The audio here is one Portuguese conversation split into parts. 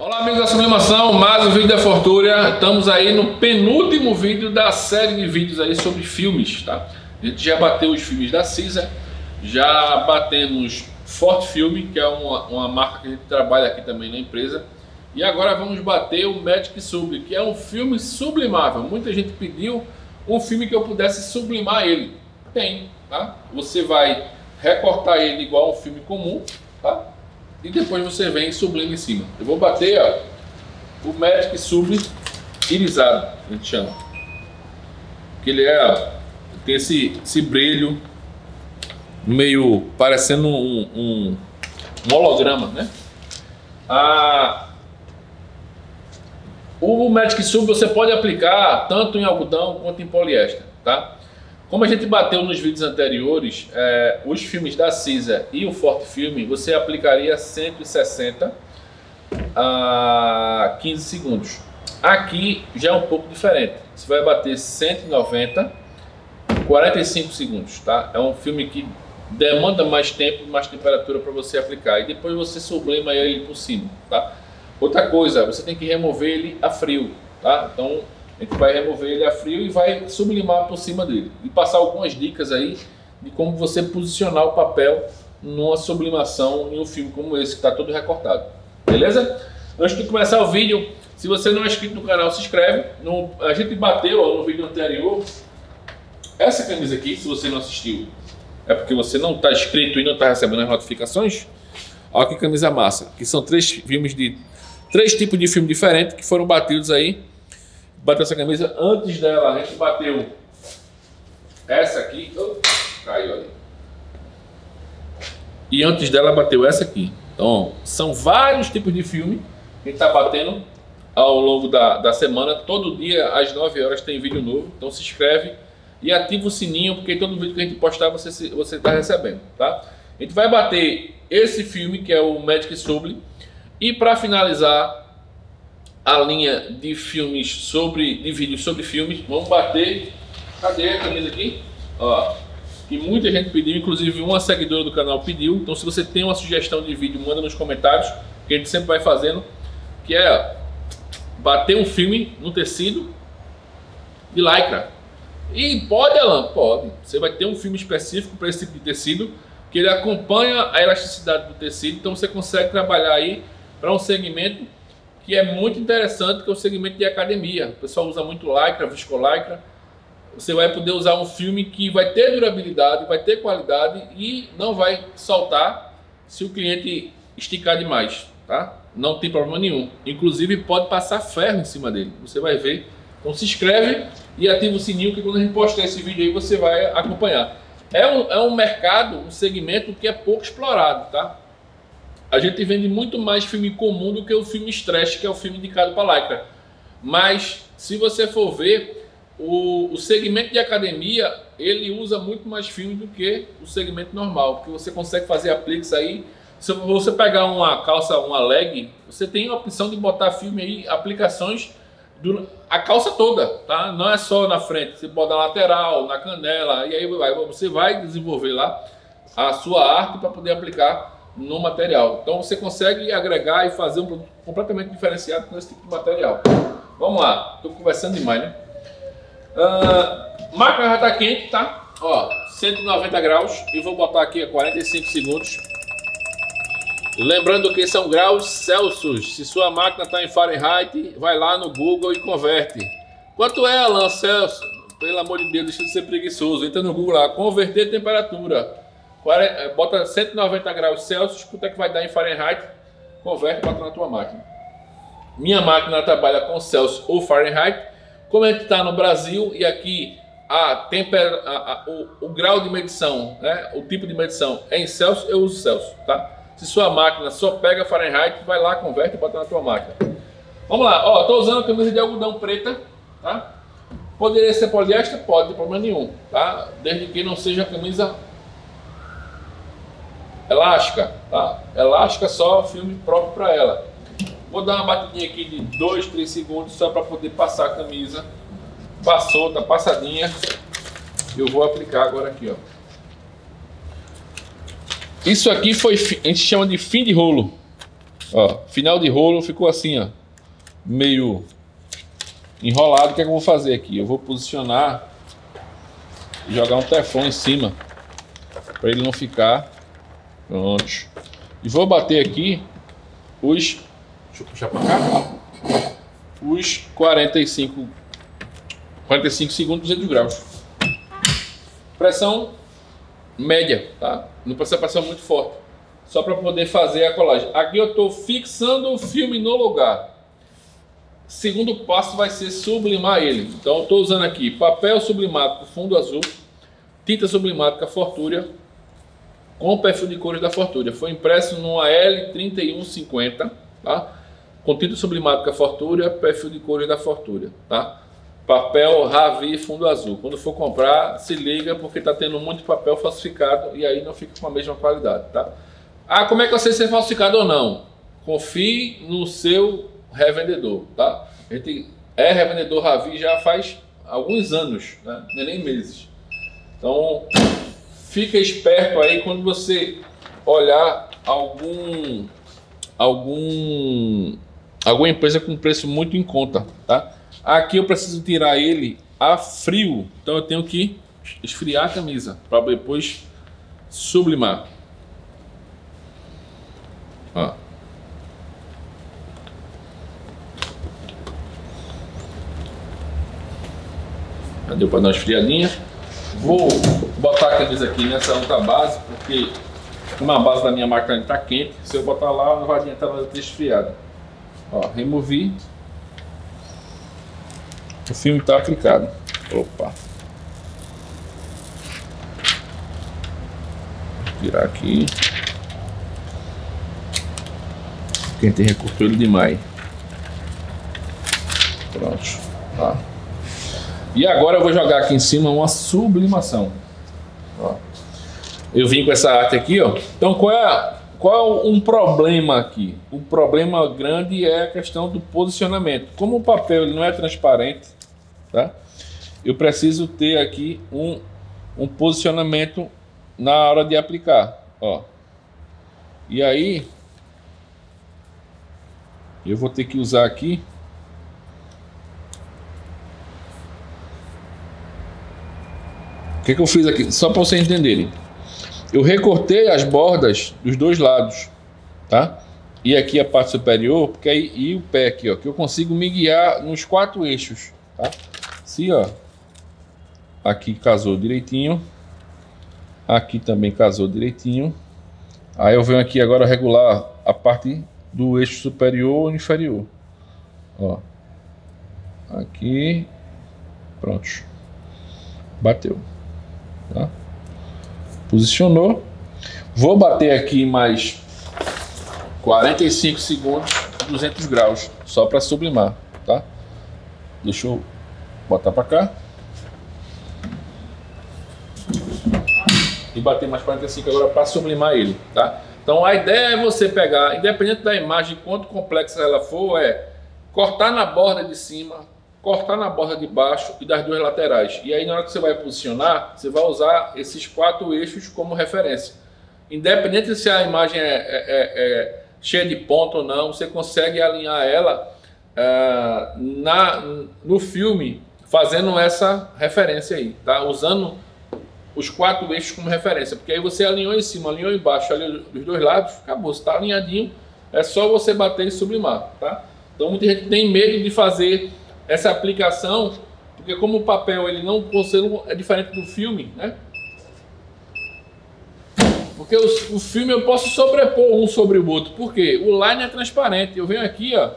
Olá amigos da Sublimação, mais um vídeo da Forturia. Estamos aí no penúltimo vídeo da série de vídeos aí sobre filmes, tá? A gente já bateu os filmes da Cisa, já batemos Forte Filme, que é uma marca que a gente trabalha aqui também na empresa. E agora vamos bater o Magic Subli, que é um filme sublimável. Muita gente pediu um filme que eu pudesse sublimar ele. Tem, tá? Você vai recortar ele igual um filme comum, tá? E depois você vem e sublima em cima. Eu vou bater, ó, o Magic Subli irisado, a gente chama. Que ele é, ó, tem esse brilho meio parecendo um holograma, né? O Magic Subli você pode aplicar tanto em algodão quanto em poliéster, tá? Como a gente bateu nos vídeos anteriores, os filmes da Cisa e o Forte Filme, você aplicaria 160 a 15 segundos. Aqui já é um pouco diferente. Você vai bater 190 45 segundos, tá? É um filme que demanda mais tempo, mais temperatura para você aplicar. E depois você sublima ele por cima, tá? Outra coisa, você tem que remover ele a frio, tá? Então a gente vai remover ele a frio e vai sublimar por cima dele. E passar algumas dicas aí de como você posicionar o papel numa sublimação em um filme como esse, que está todo recortado. Beleza? Antes de começar o vídeo, se você não é inscrito no canal, se inscreve. A gente bateu no vídeo anterior essa camisa aqui. Se você não assistiu, é porque você não está inscrito e não está recebendo as notificações. Olha que camisa massa. Que são três tipos de filme diferentes que foram batidos aí. Bateu essa camisa, antes dela a gente bateu essa aqui, caiu ali. E antes dela bateu essa aqui. Então são vários tipos de filme que está batendo ao longo da semana. Todo dia às 9 horas tem vídeo novo, então se inscreve e ativa o sininho, porque todo vídeo que a gente postar você está recebendo, tá? A gente vai bater esse filme que é o Magic Subli e, para finalizar a linha de filmes de vídeos sobre filmes, vamos bater, cadê a camisa aqui? Ó, que muita gente pediu, inclusive uma seguidora do canal pediu. Então se você tem uma sugestão de vídeo, manda nos comentários, que a gente sempre vai fazendo, que é bater um filme no tecido de lycra. E pode, Alan? Pode. Você vai ter um filme específico para esse tipo de tecido, que ele acompanha a elasticidade do tecido, então você consegue trabalhar aí para um segmento que é muito interessante, que é o segmento de academia. O pessoal usa muito lycra, viscolycra. Você vai poder usar um filme que vai ter durabilidade, vai ter qualidade e não vai soltar se o cliente esticar demais, tá? Não tem problema nenhum. Inclusive pode passar ferro em cima dele, você vai ver. Então se inscreve e ativa o sininho, que quando a gente postar esse vídeo aí você vai acompanhar. É um mercado, um segmento que é pouco explorado, tá? A gente vende muito mais filme comum do que o filme stretch, que é o filme indicado para lycra. Mas se você for ver, o segmento de academia, ele usa muito mais filme do que o segmento normal, porque você consegue fazer apliques aí. Se você pegar uma calça, uma leg, você tem a opção de botar filme aí, aplicações a calça toda, tá? Não é só na frente, você bota na lateral, na canela, e aí você vai desenvolver lá a sua arte para poder aplicar no material. Então você consegue agregar e fazer um produto completamente diferenciado com esse tipo de material. Vamos lá, estou conversando demais, né? Máquina já está quente, tá? Ó, 190 graus e vou botar aqui a 45 segundos. Lembrando que são graus Celsius. Se sua máquina está em Fahrenheit, vai lá no Google e converte. Quanto é, Alan Celsius? Pelo amor de Deus, deixa de ser preguiçoso. Entra no Google lá, converter temperatura. Bota 190 graus Celsius, quanto é que vai dar em Fahrenheit? Converte, bota na tua máquina. Minha máquina trabalha com Celsius ou Fahrenheit. Como a gente está no Brasil e aqui o grau de medição, né, o tipo de medição é em Celsius, eu uso Celsius, tá? Se sua máquina só pega Fahrenheit, vai lá, converte e bota na tua máquina. Vamos lá, ó, tô usando a camisa de algodão preta, tá? Poderia ser poliéster? Pode, não tem problema nenhum, tá? Desde que não seja a camisa elástica, tá? Elástica só, filme próprio para ela. Vou dar uma batidinha aqui de 2, 3 segundos só para poder passar a camisa. Passou, tá passadinha. Eu vou aplicar agora aqui, ó. Isso aqui a gente chama de fim de rolo. Ó, final de rolo ficou assim, ó, meio enrolado. O que é que eu vou fazer aqui? Eu vou posicionar e jogar um teflon em cima para ele não ficar. Pronto. E vou bater aqui os, deixa eu puxar para cá, os 45 segundos, 200 graus. Pressão média, tá? Não precisa pressão muito forte, só para poder fazer a colagem. Aqui eu estou fixando o filme no lugar. Segundo passo vai ser sublimar ele. Então eu estou usando aqui papel sublimado com fundo azul, tinta sublimada com a Forturia, com o perfil de cores da Forturia. Foi impresso numa L3150, tá? Com tinta sublimada com a Forturia, perfil de cores da Forturia, tá? Papel Ravi fundo azul. Quando for comprar, se liga, porque está tendo muito papel falsificado e aí não fica com a mesma qualidade, tá? Ah, como é que eu sei se é falsificado ou não? Confie no seu revendedor, tá? A gente é revendedor Ravi já faz alguns anos, né? Nem meses. Então, fica esperto aí quando você olhar alguma empresa com preço muito em conta, tá? Aqui eu preciso tirar ele a frio, então eu tenho que esfriar a camisa para depois sublimar. Ó. Já deu para dar uma esfriadinha. Vou botar a camisa aqui nessa outra base, porque uma base da minha máquina está quente. Se eu botar lá, não vai adiantar ela ter esfriado. Ó, removi. O filme está aplicado. Opa. Vou tirar aqui. Quem tem recurtou ele demais. Pronto. Tá. E agora eu vou jogar aqui em cima uma sublimação. Ó. Eu vim com essa arte aqui, ó. Então qual é um problema aqui? O problema grande é a questão do posicionamento. Como o papel ele não é transparente, tá? Eu preciso ter aqui um posicionamento na hora de aplicar, ó. E aí eu vou ter que usar aqui o que eu fiz aqui, só para vocês entenderem. Eu recortei as bordas dos dois lados, tá? E aqui a parte superior, porque aí e o pé aqui, ó, que eu consigo me guiar nos quatro eixos, tá? Se, ó, aqui casou direitinho, aqui também casou direitinho. Aí eu venho aqui agora regular a parte do eixo superior ou inferior, ó. Aqui, pronto, bateu, tá? Posicionou. Vou bater aqui mais 45 segundos, 200 graus, só para sublimar, tá? Deixa eu botar para cá. E bater mais 45 agora para sublimar ele, tá? Então a ideia é você pegar, independente da imagem, quanto complexa ela for, é cortar na borda de cima, cortar na borda de baixo e das duas laterais. E aí na hora que você vai posicionar, você vai usar esses quatro eixos como referência. Independente se a imagem é cheia de ponto ou não, você consegue alinhar ela no filme fazendo essa referência aí, tá? Usando os quatro eixos como referência, porque aí você alinhou em cima, alinhou embaixo, alinhou dos dois lados, acabou, você está alinhadinho, é só você bater e sublimar, tá? Então muita gente tem medo de fazer essa aplicação, porque como o papel ele não é diferente do filme, né? Porque o filme eu posso sobrepor um sobre o outro, porque o line é transparente. Eu venho aqui, ó,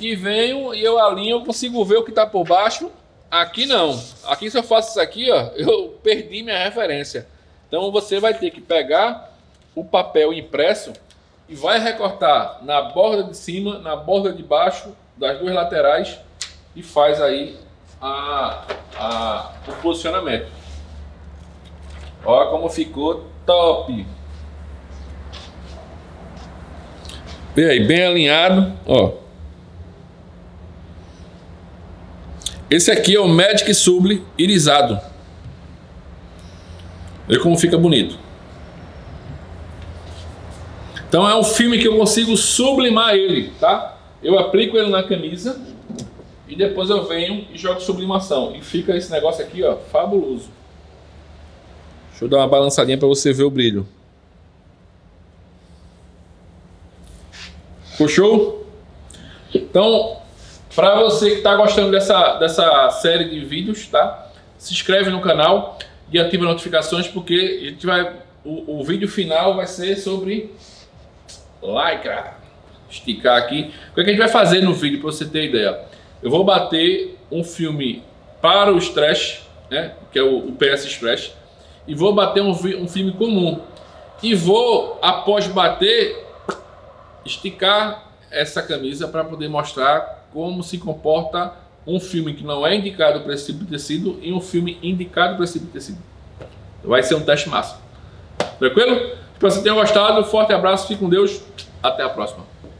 e venho e eu alinho, eu consigo ver o que está por baixo. Aqui não. Aqui se eu faço isso aqui, ó, eu perdi minha referência. Então você vai ter que pegar o papel impresso e vai recortar na borda de cima, na borda de baixo, das duas laterais. E faz aí o posicionamento. Olha como ficou top. Vê aí, bem alinhado, ó. Esse aqui é o Magic Subli irisado. Vê como fica bonito. Então é um filme que eu consigo sublimar ele, tá? Eu aplico ele na camisa e depois eu venho e jogo sublimação. E fica esse negócio aqui, ó, fabuloso. Deixa eu dar uma balançadinha para você ver o brilho. Puxou? Então, para você que está gostando dessa série de vídeos, tá? Se inscreve no canal e ativa notificações, porque a gente vai... O vídeo final vai ser sobre lycra. Esticar aqui. O que a gente vai fazer no vídeo, para você ter ideia? Eu vou bater um filme para o stretch, né? Que é o PS Stretch. E vou bater um filme comum. E vou, após bater, esticar essa camisa para poder mostrar como se comporta um filme que não é indicado para esse tipo de tecido e um filme indicado para esse tipo de tecido. Vai ser um teste massa. Tranquilo? Espero que vocês tenham gostado. Forte abraço, fique com Deus. Até a próxima.